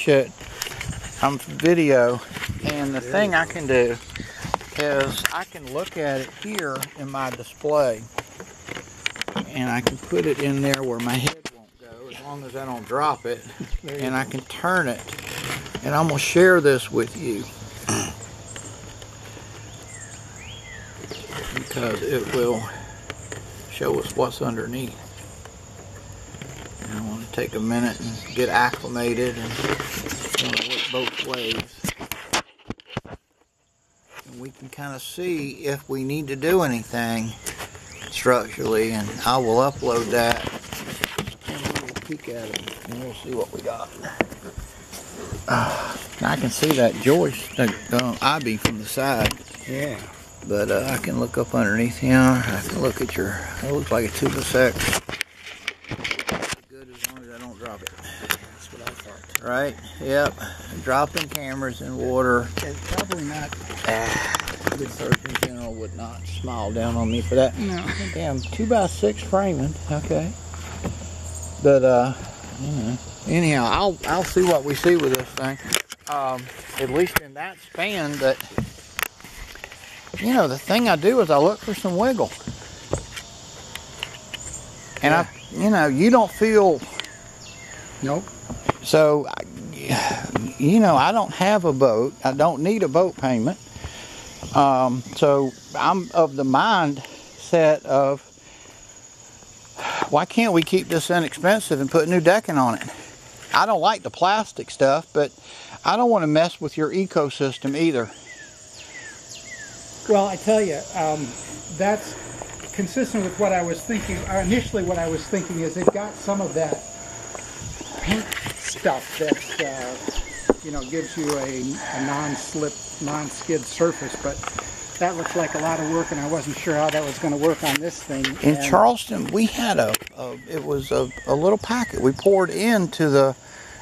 church on video, and the thing I can do is I can look at it here in my display, and I can put it in there where my head won't go as long as I don't drop it, and I can turn it, and I'm going to share this with you because it will show us what's underneath. And I want to take a minute and get acclimated, and I want to look both ways. And we can kind of see if we need to do anything structurally, and I will upload that and we will peek at it and we'll see what we got. I can see that joist, ivy from the side. Yeah. But I can look up underneath him. I can look at your. It looks like a tube-a-sec. Good as long as I don't drop it. That's what I thought. Right? Yep. Dropping cameras in water. It's probably not. A good surgeon general would not smile down on me for that. No. Damn, 2x6 framing. Okay. But you know. Anyhow, I'll see what we see with this thing. At least in that span, but you know, the thing I do is I look for some wiggle. And yeah. You know, you don't feel... Nope. So, you know, I don't have a boat. I don't need a boat payment. So, I'm of the mindset of, why can't we keep this inexpensive and put new decking on it? I don't like the plastic stuff, but I don't want to mess with your ecosystem either. Well, I tell you, that's consistent with what I was thinking. Initially, what I was thinking is it got some of that paint stuff that you know, gives you a non-slip, non-skid surface, but that looked like a lot of work, and I wasn't sure how that was going to work on this thing. In and Charleston, we had a little packet we poured into the.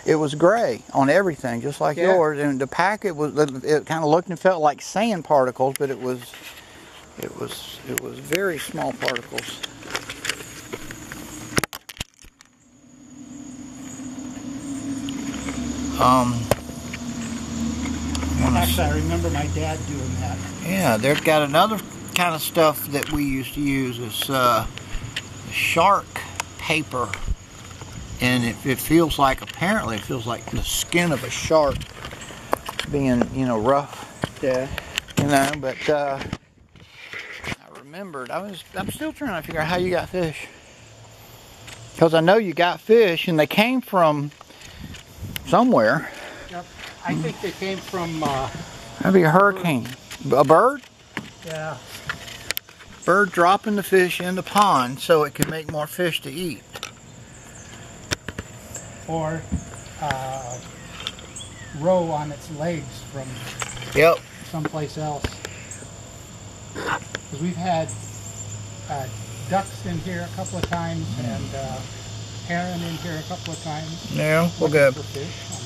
It was gray on everything, just like yours, and the packet was. It kind of looked and felt like sand particles, but it was very small particles. Actually, I remember my dad doing that. Yeah, they've got another kind of stuff that we used to use is shark paper. And it feels like, apparently, it feels like the skin of a shark being, you know, rough. Yeah. You know, but I remembered, I'm still trying to figure out how you got fish. Because I know you got fish, and they came from somewhere. Yep. I think they came from... Maybe a hurricane. A bird? Yeah. Bird dropping the fish in the pond so it can make more fish to eat. Or row on its legs from someplace else. Because we've had ducks in here a couple of times and heron in here a couple of times. Yeah, we'll go.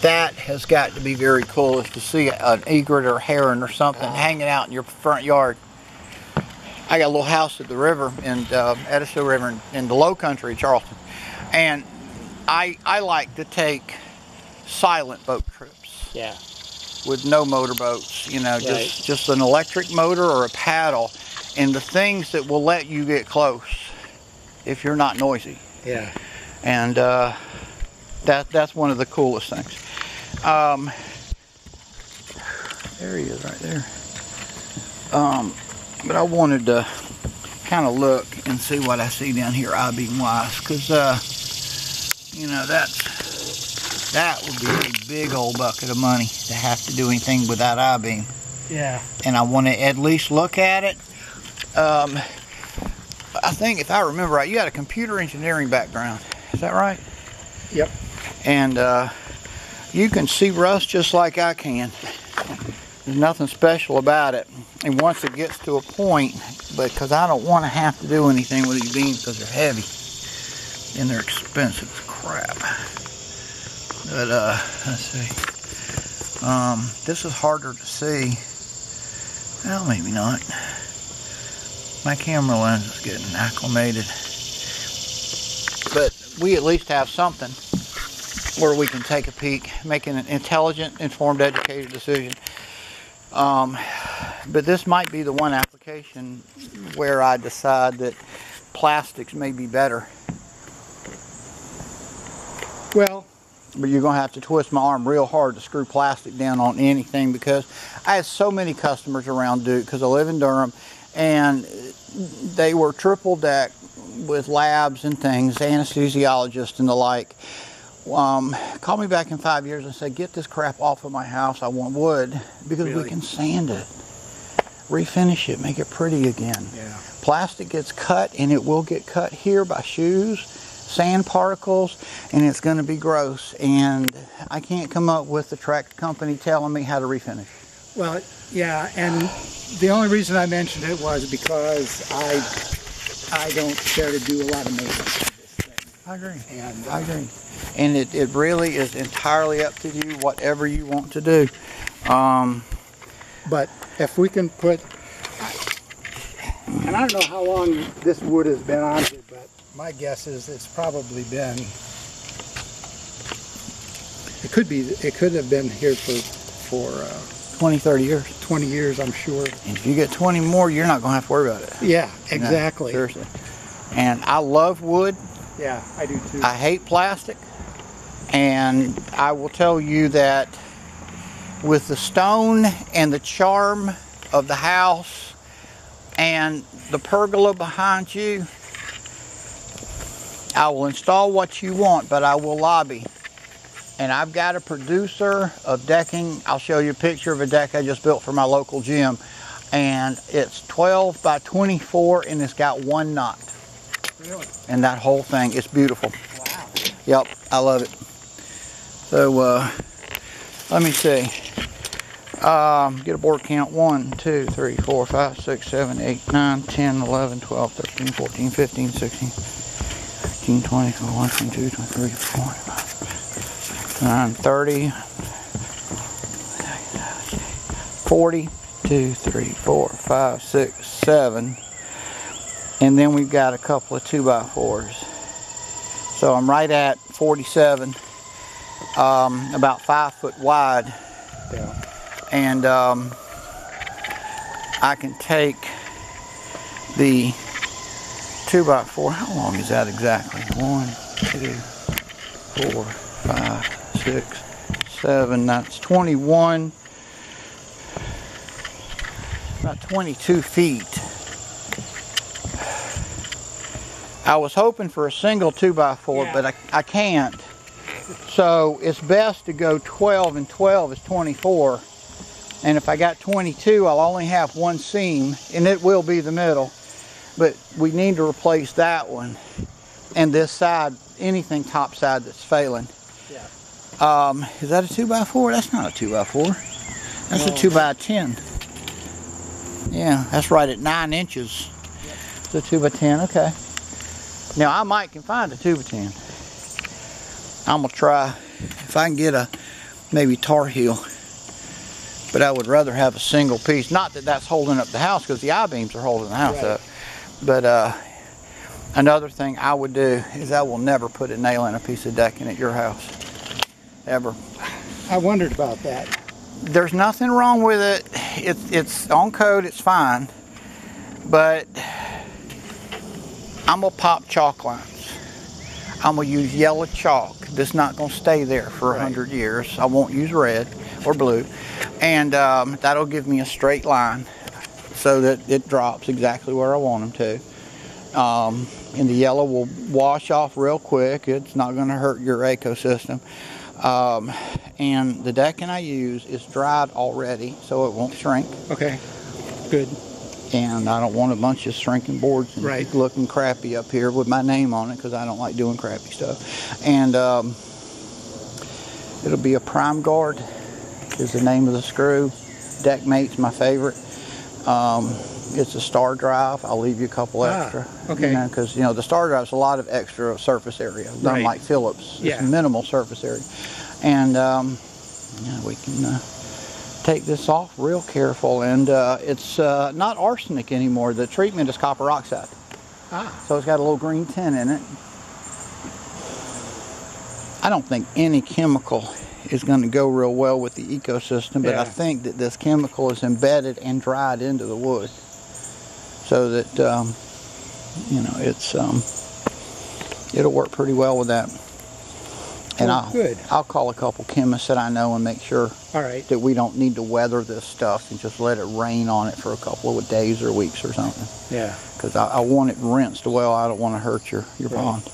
That has got to be very cool, is to see an egret or heron or something hanging out in your front yard. I got a little house at the river, in Edisto River, in the low country, Charleston. And I like to take silent boat trips. Yeah. With no motorboats, you know, just an electric motor or a paddle, and the things that will let you get close if you're not noisy. Yeah. And that's one of the coolest things. There he is right there. But I wanted to kind of look and see what I see down here, I-beam wise, because you know, that would be a big old bucket of money to have to do anything with that I-beam. Yeah. And I want to at least look at it. I think, if I remember right, you had a computer engineering background. Is that right? Yep. And you can see rust just like I can. There's nothing special about it. And once it gets to a point, because I don't want to have to do anything with these beams because they're heavy. And they're expensive as crap. But let's see. This is harder to see. Well, maybe not. My camera lens is getting acclimated. But we at least have something. where we can take a peek, making an intelligent, informed, educated decision. But this might be the one application where I decide that plastics may be better. Well, but you're going to have to twist my arm real hard to screw plastic down on anything, because I had so many customers around Duke, because I live in Durham, and they were triple-decked with labs and things, anesthesiologists and the like. Call me back in 5 years and say, get this crap off of my house. I want wood, because really? We can sand it, refinish it, make it pretty again. Yeah. Plastic gets cut, and it will get cut here by shoes, sand particles, and it's going to be gross. And I can't come up with a tract company telling me how to refinish. Well, yeah, and the only reason I mentioned it was because I don't care to do a lot of maintenance. I agree. And I agree. And it really is entirely up to you, whatever you want to do. But if we can put, and I don't know how long this wood has been on here, but my guess is it's probably been, it could have been here for 20, 30 years. 20 years, I'm sure. And if you get 20 more, you're not going to have to worry about it. Yeah, exactly. No, seriously. And I love wood. Yeah, I do too. I hate plastic, and I will tell you that with the stone and the charm of the house and the pergola behind you, I will install what you want, but I will lobby. And I've got a producer of decking. I'll show you a picture of a deck I just built for my local gym, and it's 12 by 24 and it's got one knot. Really? And that whole thing, it's beautiful. Wow. Yep, I love it. So, let me see. Get a board count. 1, 2, 3, 4, 5, 6, 7, 8, 9, 10, 11, 12, 13, 14, 15, 16, 18, 20, 21, 22, 23, 24, 25, 9, 30, 40, 2, 3, 4, 5, 6, 7. And then we've got a couple of 2x4s. So I'm right at 47, about 5 foot wide. Yeah. And I can take the 2x4. How long is that exactly? 1, 2, 4, 5, 6, 7. That's 21, about 22 feet. I was hoping for a single 2x4, yeah, but I can't. So it's best to go 12, and 12 is 24. And if I got 22, I'll only have one seam, and it will be the middle. But we need to replace that one and this side, anything top side that's failing. Yeah. Is that a 2x4? That's not a 2x4. That's a 2x10. Yeah, that's right at 9 inches. Yeah. It's a 2x10, okay. Now I might can find a 2x10. I'm gonna try if I can get a maybe Tar Heel, but I would rather have a single piece. Not that that's holding up the house, because the I-beams are holding the house right up. But another thing I would do is I will never put a nail in a piece of decking at your house, ever. I wondered about that. There's nothing wrong with it. It's on code. It's fine, but I'm going to pop chalk lines. I'm going to use yellow chalk. That's not going to stay there for 100 years. I won't use red or blue. And that'll give me a straight line so that it drops exactly where I want them to. And the yellow will wash off real quick. It's not going to hurt your ecosystem. And the decking I use is dried already, so it won't shrink. Okay, good. And I don't want a bunch of shrinking boards and looking crappy up here with my name on it, because I don't like doing crappy stuff. And it'll be a Prime Guard is the name of the screw. Deckmate's my favorite. It's a star drive. I'll leave you a couple extra. Okay. Because you know, the star drive's a lot of extra surface area. Not like Phillips. Yeah. It's minimal surface area. And we can take this off real careful, and it's not arsenic anymore. The treatment is copper oxide. So it's got a little green tint in it. I don't think any chemical is going to go real well with the ecosystem, but yeah. I think that this chemical is embedded and dried into the wood, so that you know, it's it'll work pretty well with that. And I'll call a couple chemists that I know and make sure that we don't need to weather this stuff and just let it rain on it for a couple of days or weeks or something. Yeah. Because I want it rinsed well. I don't want to hurt your pond.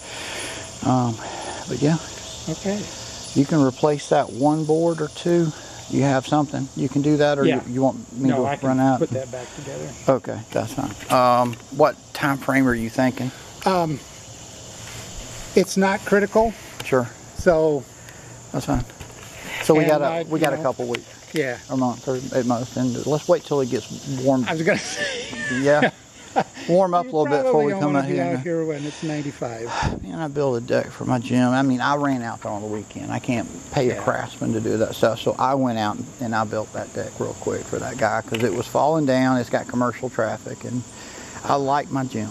But yeah. Okay. You can replace that one board or two. You have something. You can do that, or you want me to run out? No, I can put that back together. Okay, that's fine. What time frame are you thinking? It's not critical. Sure. So that's fine. So we got a couple weeks. Yeah. Or month or 8 months, and let's wait till it gets warm. I was gonna say. Yeah. Warm up a little bit before we come out here. Out here when it's 95. Man, I built a deck for my gym. I mean, I ran out there on the weekend. I can't pay a craftsman to do that stuff, so I went out and I built that deck real quick for that guy because it was falling down. It's got commercial traffic, and I like my gym.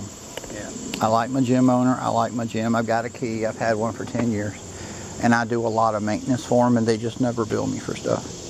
Yeah. I like my gym owner. I like my gym. I've got a key. I've had one for 10 years, and I do a lot of maintenance for them, and they just never bill me for stuff.